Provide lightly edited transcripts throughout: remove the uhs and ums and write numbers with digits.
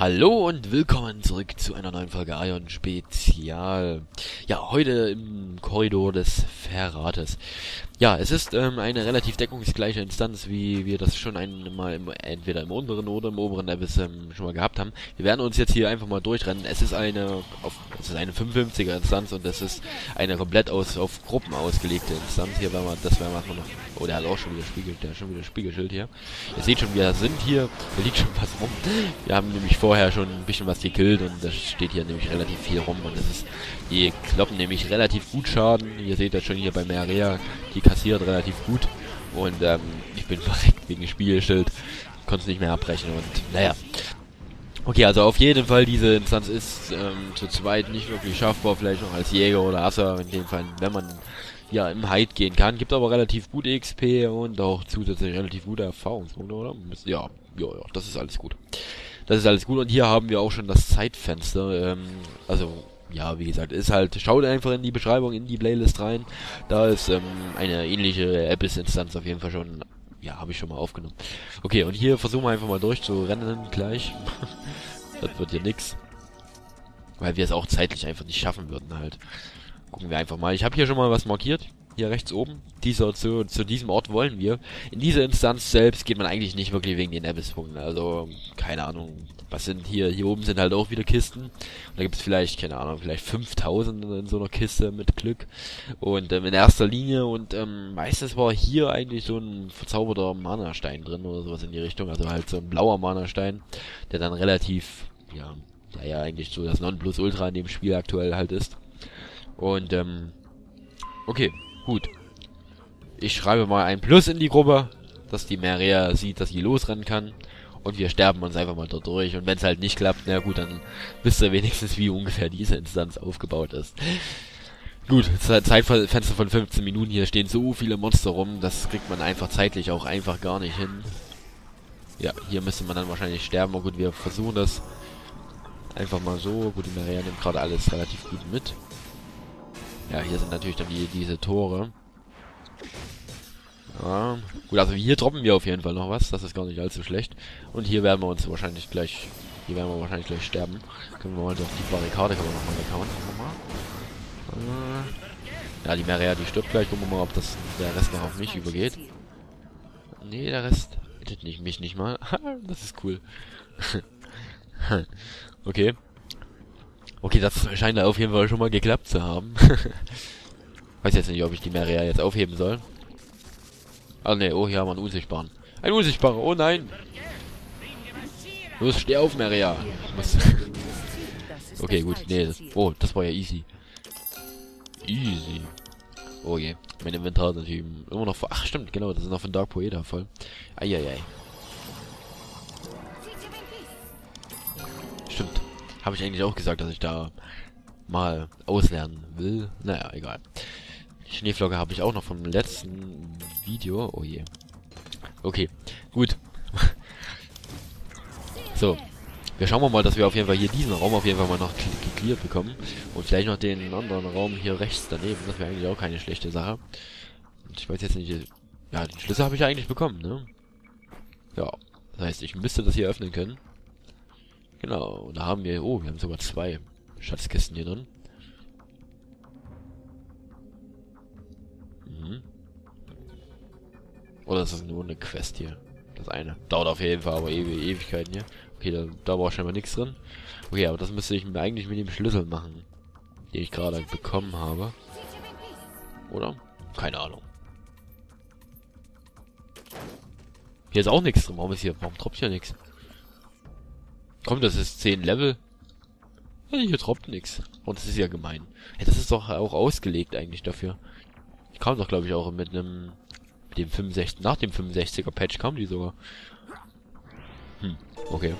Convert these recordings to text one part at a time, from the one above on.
Hallo und willkommen zurück zu einer neuen Folge Aion Spezial. Ja, heute im Korridor des Verrates. Ja, es ist eine relativ deckungsgleiche Instanz, wie wir das schon einmal entweder im unteren oder im oberen Abyss schon mal gehabt haben. Wir werden uns jetzt hier einfach mal durchrennen. Es ist eine 55er Instanz und es ist eine komplett auf Gruppen ausgelegte Instanz. Hier werden wir, oh, der hat auch schon wieder Spiegelschild, hier. Ihr seht schon, wir sind hier, da liegt schon was rum. Wir haben nämlich vorher schon ein bisschen was gekillt und da steht hier nämlich relativ viel rum und das ist, die kloppen nämlich relativ gut Schaden. Ihr seht das schon hier bei Marea, die kassiert relativ gut und ich bin verreckt wegen Spiegelschild, konnte es nicht mehr abbrechen und naja. Okay, also auf jeden Fall, diese Instanz ist zu zweit nicht wirklich schaffbar, vielleicht noch als Jäger oder Asser, in dem Fall, wenn man ja im Hide gehen kann. Gibt aber relativ gute XP und auch zusätzlich relativ gute Erfahrungspunkte, oder? Ja, das ist alles gut. Das ist alles gut und hier haben wir auch schon das Zeitfenster, also... Ja, wie gesagt, ist halt, schaut einfach in die Beschreibung, in die Playlist rein. Da ist eine ähnliche Abyss-Instanz auf jeden Fall schon, ja, habe ich schon mal aufgenommen. Okay, und hier versuchen wir einfach mal durchzurennen gleich. Das wird hier nix. Weil wir es auch zeitlich einfach nicht schaffen würden halt. Gucken wir einfach mal. Ich habe hier schon mal was markiert. Hier rechts oben. Zu diesem Ort wollen wir. In dieser Instanz selbst geht man eigentlich nicht wirklich wegen den Abysspunkten. Also, keine Ahnung. Was sind hier? Hier oben sind halt auch wieder Kisten. Und da gibt es vielleicht, keine Ahnung, vielleicht 5000 in so einer Kiste mit Glück. Und in erster Linie. Und meistens war hier eigentlich so ein verzauberter Manastein drin oder sowas in die Richtung. Also halt so ein blauer Manastein, der dann relativ, ja, naja, eigentlich so das Nonplusultra in dem Spiel aktuell halt ist. Und, okay. Gut. Ich schreibe mal ein Plus in die Gruppe, dass die Marea sieht, dass sie losrennen kann. Und wir sterben uns einfach mal dort durch. Und wenn es halt nicht klappt, na gut, dann wisst ihr wenigstens, wie ungefähr diese Instanz aufgebaut ist. Gut, Zeitfenster von 15 Minuten. Hier stehen so viele Monster rum, das kriegt man einfach zeitlich auch einfach gar nicht hin. Ja, hier müsste man dann wahrscheinlich sterben. Aber gut, wir versuchen das einfach mal so. Gut, die Marea nimmt gerade alles relativ gut mit. Ja, hier sind natürlich dann diese Tore. Ja, gut, also hier droppen wir auf jeden Fall noch was. Das ist gar nicht allzu schlecht. Und hier werden wir uns wahrscheinlich gleich... Hier werden wir wahrscheinlich gleich sterben. Können wir mal doch die Barrikade nochmal weghauen. Ja, die Marea, die stirbt gleich. Gucken wir mal, ob das der Rest noch auf mich übergeht. Nee, der Rest... Hittet nicht, mich nicht mal. Das ist cool. Okay. Okay, das scheint auf jeden Fall schon mal geklappt zu haben. Weiß jetzt nicht, ob ich die Marea jetzt aufheben soll. Ah ne, oh, hier haben wir einen Unsichtbaren. Ein Unsichtbarer, oh nein! Los, steh auf, Marea! Okay, gut, nee. Oh, das war ja easy. Easy. Oh je, mein Inventar ist natürlich immer noch voll. Ach stimmt, genau, das ist noch von Dark Poeta voll. Eieiei. Stimmt. Habe ich eigentlich auch gesagt, dass ich da mal auslernen will. Naja, egal. Die Schneeflocke habe ich auch noch vom letzten Video. Oh je. Okay, gut. So. Wir schauen mal, dass wir auf jeden Fall hier diesen Raum auf jeden Fall mal noch geklärt bekommen. Und vielleicht noch den anderen Raum hier rechts daneben. Das wäre eigentlich auch keine schlechte Sache. Und ich weiß jetzt nicht... Ja, den Schlüssel habe ich ja eigentlich bekommen, ne? Ja. Das heißt, ich müsste das hier öffnen können. Genau, und da haben wir... Oh, wir haben sogar zwei Schatzkisten hier drin. Mhm. Oder ist das nur eine Quest hier? Das eine. Dauert auf jeden Fall aber Ewigkeiten hier. Okay, da war scheinbar nichts drin. Okay, aber das müsste ich mir eigentlich mit dem Schlüssel machen, den ich gerade bekommen habe. Oder? Keine Ahnung. Hier ist auch nichts drin. Warum droppt hier nichts? Komm, das ist 10 Level. Ja, hier droppt nix. Und das ist ja gemein. Hey, das ist doch auch ausgelegt eigentlich dafür. Ich kam doch, glaube ich, auch mit einem... Nach dem 65er Patch kam die sogar. Hm, okay.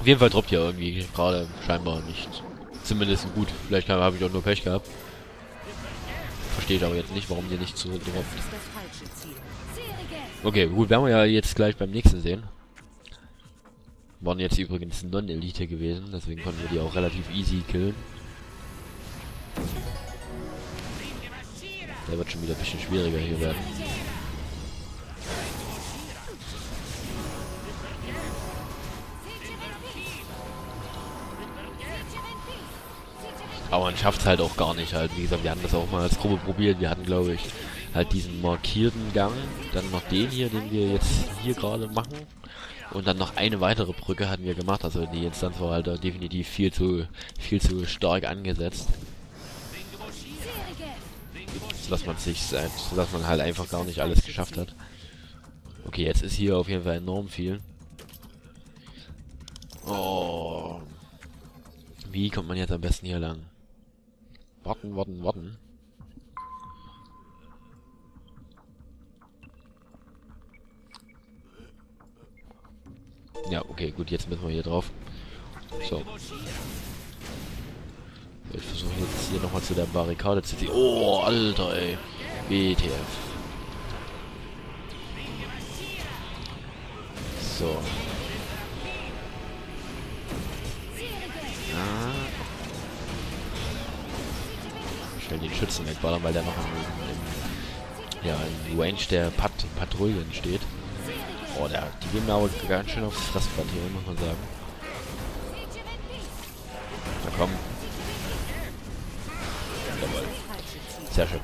Auf jeden Fall droppt hier irgendwie gerade scheinbar nicht. Zumindest gut. Vielleicht habe ich auch nur Pech gehabt. Verstehe ich aber jetzt nicht, warum hier nicht so droppt. Okay, gut, werden wir ja jetzt gleich beim nächsten sehen. Waren jetzt übrigens Non-Elite gewesen, deswegen konnten wir die auch relativ easy killen. Der wird schon wieder ein bisschen schwieriger hier werden. Aber man schafft es halt auch gar nicht halt. Wie gesagt, wir hatten das auch mal als Gruppe probiert. Wir hatten, glaube ich, halt diesen markierten Gang, dann noch den hier, den wir jetzt hier gerade machen. Und dann noch eine weitere Brücke hatten wir gemacht. Also die Instanz war halt definitiv viel zu stark angesetzt. Dass man halt einfach gar nicht alles geschafft hat. Okay, jetzt ist hier auf jeden Fall enorm viel. Oh. Wie kommt man jetzt am besten hier lang? Warten. Ja, okay, gut, jetzt müssen wir hier drauf. So. Ich versuche jetzt hier nochmal zu der Barrikade zu ziehen. Oh, Alter, ey. WTF. So. Schnell den Schützen wegballern, weil der noch im Range der Patrouillen steht. Oh, die gehen mir aber ganz schön aufs Fressbrett hier, muss man sagen. Na komm. Jawohl. Sehr schön.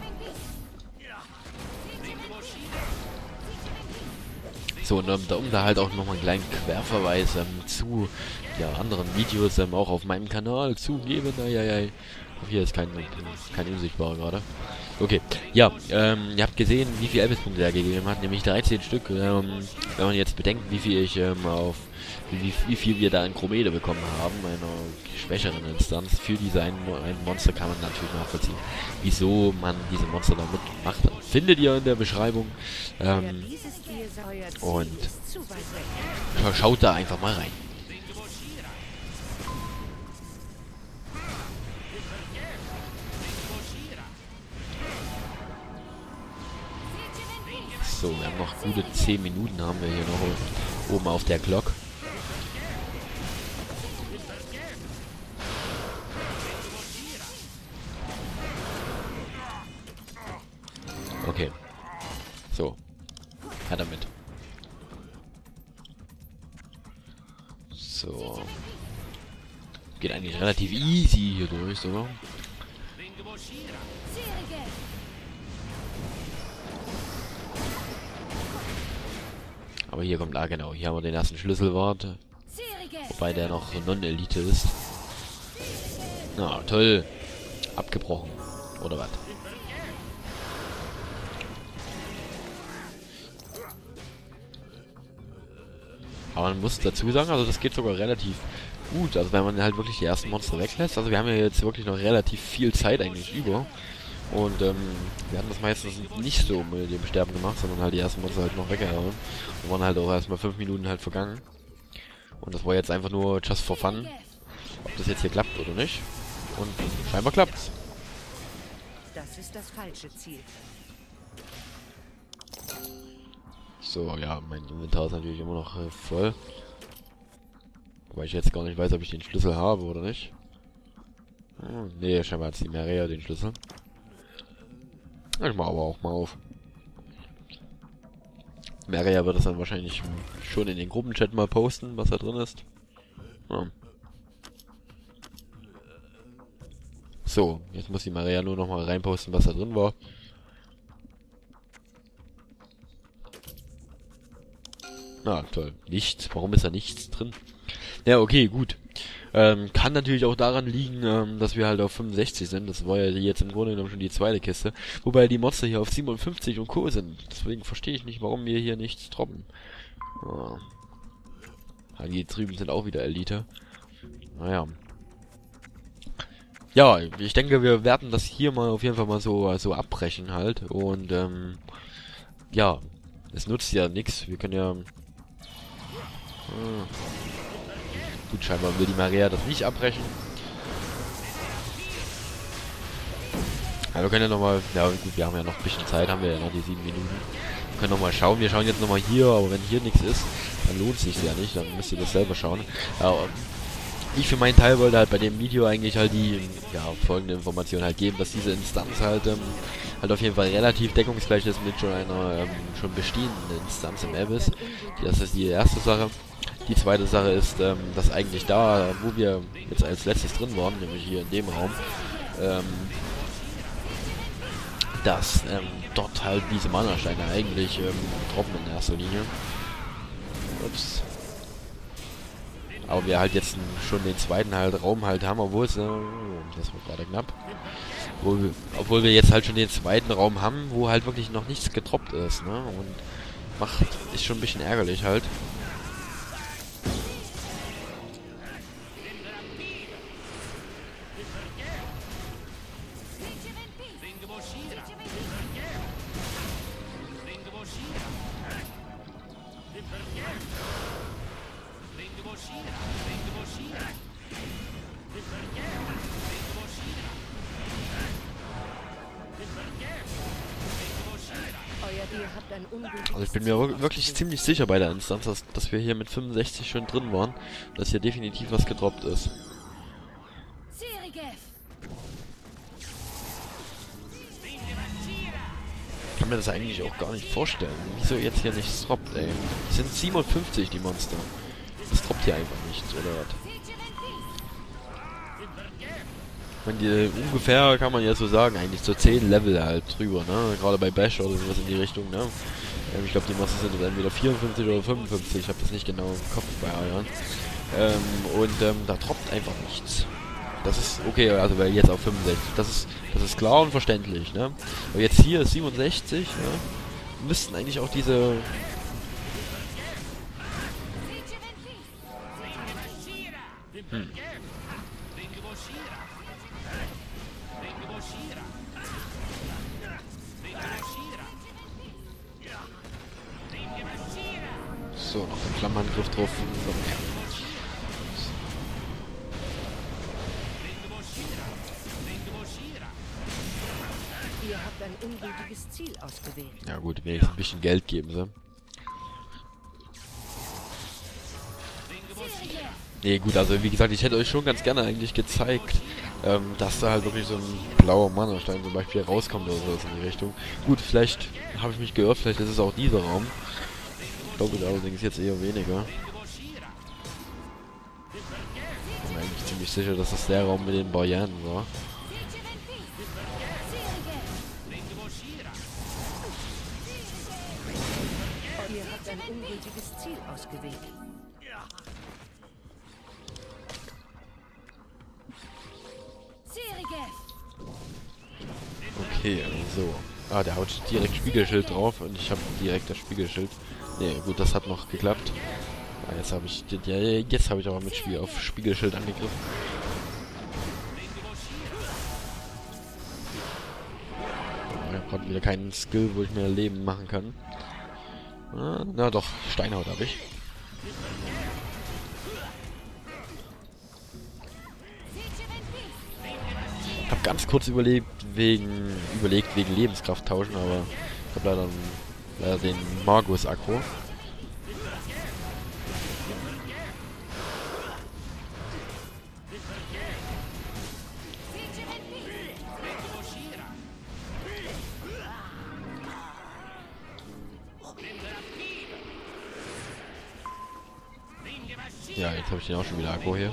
So, und um da halt auch nochmal einen kleinen Querverweis zu anderen Videos auch auf meinem Kanal zu geben. Hier ist kein Unsichtbarer gerade. Okay, ja, ihr habt gesehen, wie viele Abysspunkte er gegeben hat, nämlich 13 Stück. Wenn man jetzt bedenkt, wie viel wir da in Chromede bekommen haben, einer schwächeren Instanz, für diese ein Monster, kann man natürlich nachvollziehen, wieso man diese Monster da mitmacht. Findet ihr in der Beschreibung. Und schaut da einfach mal rein. So, wir haben noch gute 10 Minuten, haben wir hier noch oben auf der Glock. Okay. So. Her damit. So. Geht eigentlich relativ easy hier durch, so. Aber hier kommt, genau, hier haben wir den ersten Schlüsselwort. Wobei der noch Non-Elite ist. Na, toll. Abgebrochen. Oder was? Aber man muss dazu sagen, also das geht sogar relativ gut. Also wenn man halt wirklich die ersten Monster weglässt. Also wir haben ja jetzt wirklich noch relativ viel Zeit eigentlich über. Und wir haben das meistens nicht so mit dem Sterben gemacht, sondern halt die ersten Monster halt noch weggehauen. Da waren halt auch erstmal 5 Minuten halt vergangen. Und das war jetzt einfach nur just for fun. Ob das jetzt hier klappt oder nicht. Und scheinbar klappt's. Das ist das falsche Ziel. So, ja, mein Inventar ist natürlich immer noch voll. Wobei ich jetzt gar nicht weiß, ob ich den Schlüssel habe oder nicht. Hm, nee, scheinbar hat die Maria den Schlüssel. Ich mach aber auch mal auf. Maria wird das dann wahrscheinlich schon in den Gruppenchat mal posten, was da drin ist. Hm. So, jetzt muss die Maria nur noch mal reinposten, was da drin war. Na, toll. Nichts. Warum ist da nichts drin? Ja, okay, gut. Kann natürlich auch daran liegen, dass wir halt auf 65 sind. Das war ja jetzt im Grunde genommen schon die zweite Kiste. Wobei die Monster hier auf 57 und Co. sind. Deswegen verstehe ich nicht, warum wir hier nichts droppen. Oh. Ja, die drüben sind auch wieder Elite. Naja. Ja, ich denke, wir werden das hier mal auf jeden Fall mal so abbrechen halt. Und, ja. Es nutzt ja nichts. Wir können ja... Gut, scheinbar will die Maria das nicht abbrechen. Aber wir können ja nochmal... Ja gut, wir haben ja noch ein bisschen Zeit, haben wir ja noch die 7 Minuten. Wir können nochmal schauen. Wir schauen jetzt nochmal hier, aber wenn hier nichts ist, dann lohnt es sich ja nicht. Dann müsst ihr das selber schauen. Aber ich für meinen Teil wollte halt bei dem Video eigentlich halt die folgende Information halt geben, dass diese Instanz halt auf jeden Fall relativ deckungsgleich ist mit schon einer schon bestehenden Instanz im Abyss. Das ist die erste Sache. Die zweite Sache ist, dass eigentlich da, wo wir jetzt als letztes drin waren, nämlich hier in dem Raum, dass dort halt diese Manasteine eigentlich droppen in erster Linie. Ups. Aber wir halt jetzt schon den zweiten halt Raum halt haben, obwohl es... das war gerade knapp. Obwohl wir jetzt halt schon den zweiten Raum haben, wo halt wirklich noch nichts getroppt ist, ne? Und ist schon ein bisschen ärgerlich halt. Also ich bin mir wirklich ziemlich sicher bei der Instanz, dass wir hier mit 65 schon drin waren, dass hier definitiv was gedroppt ist. Ich kann mir das eigentlich auch gar nicht vorstellen, wieso jetzt hier nichts droppt, ey. Es sind 57 die Monster. Das droppt hier einfach nichts, oder was? Ungefähr kann man ja so sagen, eigentlich so 10 Level halt drüber, ne? Gerade bei Bash oder sowas in die Richtung, ne? Ich glaube, die Monster sind entweder 54 oder 55, ich habe das nicht genau im Kopf bei Aion. Da droppt einfach nichts. Das ist okay, also weil jetzt auf 65. Das ist klar und verständlich, ne? Aber jetzt hier ist 67, ne? Müssten eigentlich auch diese... So, noch den Flammenangriff drauf. Ihr habt ein ungültiges Ziel ausgewählt. Ja gut, wenigstens ein bisschen Geld geben sie. Nee, gut, also wie gesagt, ich hätte euch schon ganz gerne eigentlich gezeigt, dass da halt wirklich so ein blauer Manastein zum Beispiel rauskommt oder sowas in die Richtung. Gut, vielleicht habe ich mich geirrt, vielleicht ist es auch dieser Raum. Ich glaube allerdings jetzt eher weniger. Ich bin eigentlich ziemlich sicher, dass das der Raum mit den Barrieren war. Ihr habt ein ungültiges Ziel ausgewählt. Okay, so. Ah, der haut direkt Spiegelschild drauf und ich habe direkt das Spiegelschild. Ne, gut, das hat noch geklappt. Ah, jetzt habe ich, ja, jetzt habe ich aber mit Spiel auf Spiegelschild angegriffen. Ich habe gerade wieder keinen Skill, wo ich mehr Leben machen kann. Na doch, Steinhaut habe ich. Ich habe ganz kurz überlegt wegen Lebenskraft tauschen, aber ich habe leider den Magus Akro. Ja, jetzt habe ich den auch schon wieder Akro hier.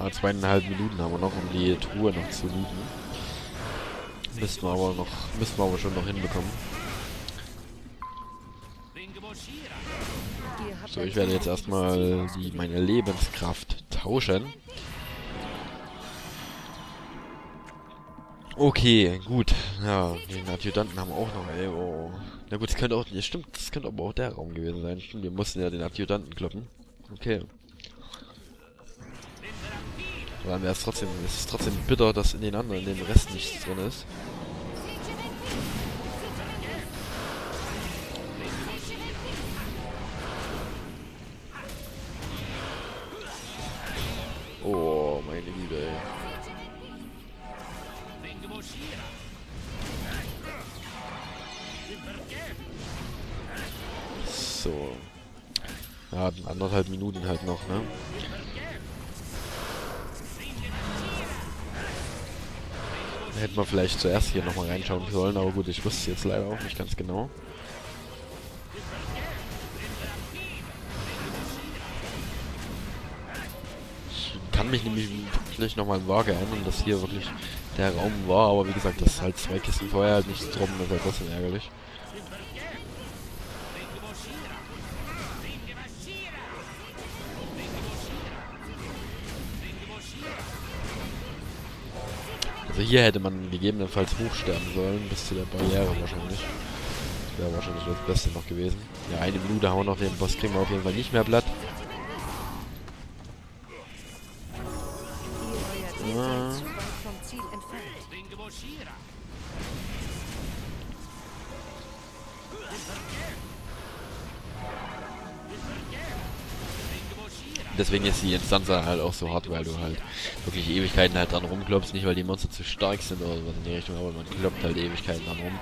Ah, 2,5 Minuten haben wir noch, um die Truhe noch zu looten. Müssen wir aber schon noch hinbekommen. So, ich werde jetzt erstmal meine Lebenskraft tauschen. Okay, gut. Ja, den Adjutanten haben wir auch noch, ey, oh. Na gut, das könnte aber auch der Raum gewesen sein. Stimmt, wir mussten ja den Adjutanten kloppen. Okay. Dann wäre es trotzdem, bitter, dass in dem Rest nichts drin ist. So. Ja, 1,5 Minuten halt noch, ne? Hätten wir vielleicht zuerst hier nochmal reinschauen sollen, aber gut, ich wusste jetzt leider auch nicht ganz genau. Ich kann mich nämlich wirklich nochmal im Wahr erinnern, dass hier wirklich der Raum war, aber wie gesagt, das ist halt 2 Kisten vorher halt nichts drum, das ist halt trotzdem ärgerlich. Also hier hätte man gegebenenfalls hochsterben sollen, bis zu der Barriere wahrscheinlich. Das wäre wahrscheinlich das Beste noch gewesen. Ja, 1 Minute hauen wir auf den Boss, kriegen wir auf jeden Fall nicht mehr Blatt. Ja. Deswegen ist die Instanz halt auch so hart, weil du halt wirklich Ewigkeiten halt dran rumklopfst. Nicht, weil die Monster zu stark sind oder sowas in die Richtung, aber man klopft halt Ewigkeiten dran rum.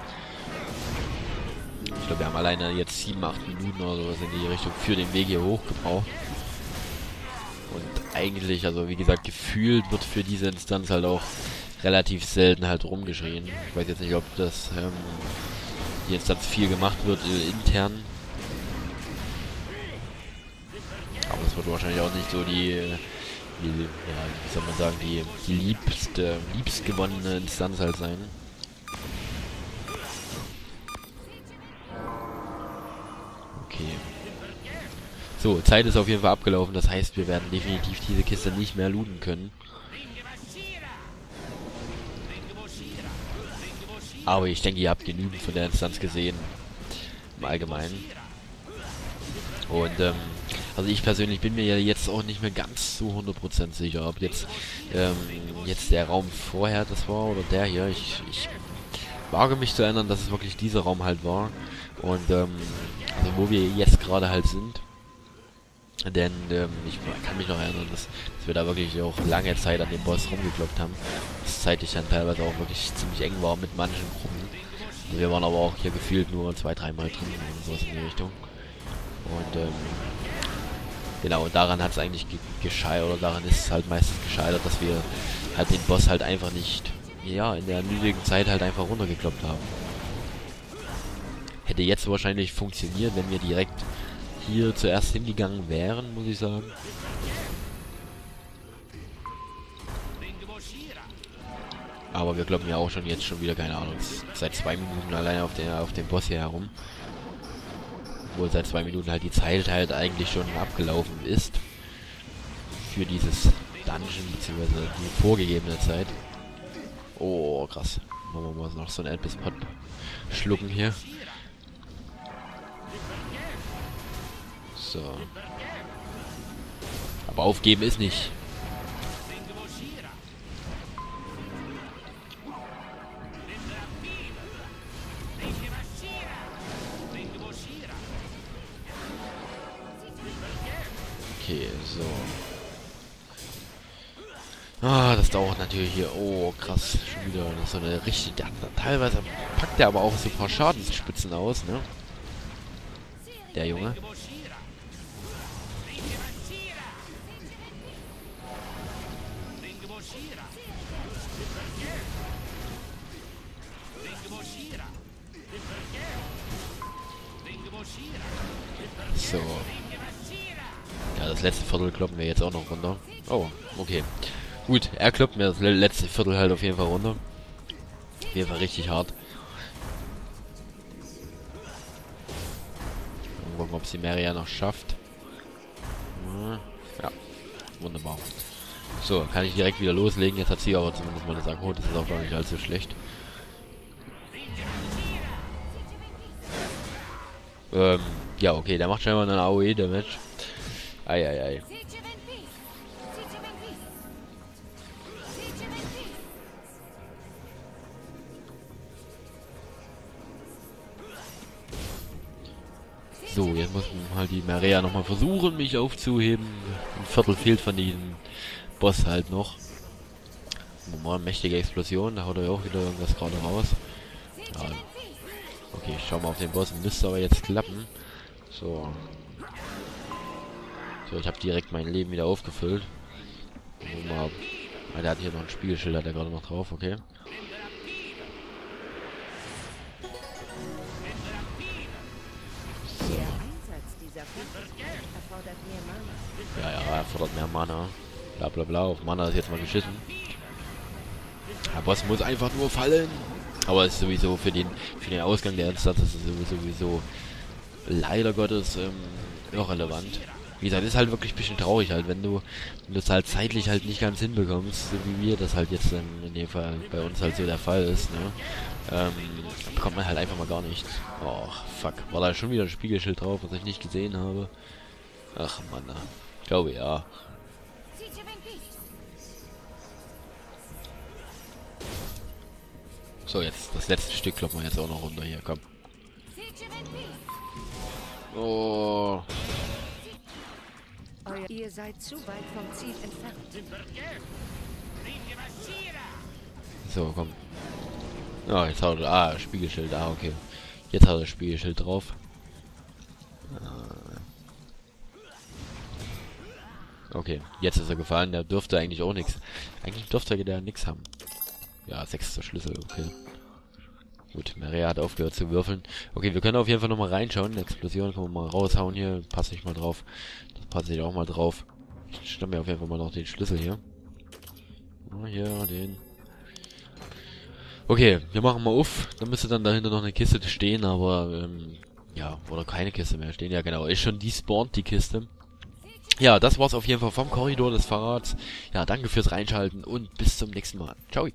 Ich glaube, wir haben alleine jetzt 7, 8 Minuten oder sowas in die Richtung für den Weg hier hoch gebraucht. Und eigentlich, also wie gesagt, gefühlt wird für diese Instanz halt auch relativ selten halt rumgeschrien. Ich weiß jetzt nicht, ob das die Instanz viel gemacht wird intern. Aber das wird wahrscheinlich auch nicht so die ja, wie soll man sagen, die liebst gewonnene Instanz halt sein. Okay. So, Zeit ist auf jeden Fall abgelaufen, das heißt, wir werden definitiv diese Kiste nicht mehr looten können. Aber ich denke, ihr habt genügend von der Instanz gesehen. Im Allgemeinen. Und, also ich persönlich bin mir ja jetzt auch nicht mehr ganz zu 100% sicher, ob jetzt, der Raum vorher das war oder der hier. Ich wage mich zu erinnern, dass es wirklich dieser Raum halt war. Und, also wo wir jetzt gerade halt sind. Denn, ich kann mich noch erinnern, dass wir da wirklich auch lange Zeit an dem Boss rumgekloppt haben. Das zeitlich dann teilweise auch wirklich ziemlich eng war mit manchen Gruppen. Also wir waren aber auch hier gefühlt nur 2-3 Mal drin und sowas in die Richtung. Und, genau, daran hat es eigentlich gescheitert, oder daran ist es halt meistens gescheitert, dass wir halt den Boss halt einfach nicht, ja, in der nötigen Zeit halt einfach runtergekloppt haben. Hätte jetzt wahrscheinlich funktioniert, wenn wir direkt hier zuerst hingegangen wären, muss ich sagen. Aber wir kloppen ja auch jetzt schon wieder, keine Ahnung, seit 2 Minuten alleine auf den Boss hier herum. Obwohl seit 2 Minuten halt die Zeit halt eigentlich schon abgelaufen ist. Für dieses Dungeon, beziehungsweise die vorgegebene Zeit. Oh, krass. Machen wir mal noch so einen Abysspunkt schlucken hier. So. Aber aufgeben ist nicht. Okay, so. Ah, das dauert natürlich hier. Oh, krass. Schon wieder so eine richtige... Teilweise packt der aber auch so ein paar Schadensspitzen aus, ne? Der Junge. So. Ja, das letzte Viertel kloppen wir jetzt auch noch runter. Oh, okay. Gut, er kloppt mir das letzte Viertel halt auf jeden Fall runter. Auf jeden Fall richtig hart. Mal gucken, ob sie Maria noch schafft. Ja, wunderbar. So, kann ich direkt wieder loslegen. Jetzt hat sie aber zumindest mal gesagt, oh, das ist auch gar nicht allzu schlecht. Ja, okay, der macht scheinbar einen AOE-Damage. Eieiei. So, jetzt muss halt die Marea nochmal versuchen, mich aufzuheben. Ein Viertel fehlt von diesem Boss halt noch. Moin, mächtige Explosion, da haut er auch wieder irgendwas gerade raus. Ja. Okay, ich schau mal auf den Boss, müsste aber jetzt klappen. So. So, ich habe direkt mein Leben wieder aufgefüllt. Mal. Ah, der hat hier noch ein Spiegelschild, hat er gerade noch drauf, okay. So. Ja, er fordert mehr Mana. Bla bla bla, auf Mana ist jetzt mal geschissen. Der Boss muss einfach nur fallen. Aber es ist sowieso für den Ausgang der Endstadt, das ist sowieso leider Gottes irrelevant. Wie gesagt, ist halt wirklich ein bisschen traurig halt, wenn du es halt zeitlich halt nicht ganz hinbekommst, so wie wir das halt jetzt in dem Fall bei uns halt so der Fall ist, ne? Bekommt man halt einfach mal gar nichts. Oh, fuck. War da schon wieder ein Spiegelschild drauf, was ich nicht gesehen habe? Ach, Mann. Ich glaube, ja. So, jetzt das letzte Stück kloppen wir jetzt auch noch runter hier, komm. Oh. Ihr seid zu weit vom Ziel entfernt. So, komm. Ah, oh, jetzt haut er. Ah, Spiegelschild. Ah, okay. Jetzt hat er das Spiegelschild drauf. Okay, jetzt ist er gefallen. Der dürfte eigentlich auch nichts. Eigentlich dürfte der nichts haben. Ja, 6. Schlüssel, okay. Gut, Maria hat aufgehört zu würfeln. Okay, wir können auf jeden Fall nochmal reinschauen. Explosion können wir mal raushauen hier. Passe ich mal drauf. Das passe ich auch mal drauf. Ich stelle mir auf jeden Fall mal noch den Schlüssel hier. Oh, hier, den. Okay, wir machen mal auf. Dann müsste dann dahinter noch eine Kiste stehen, aber, ja, oder keine Kiste mehr stehen. Ja, genau, ist schon despawnt, die Kiste. Ja, das war's auf jeden Fall vom Korridor des Verrats. Ja, danke fürs Reinschalten und bis zum nächsten Mal. Ciao.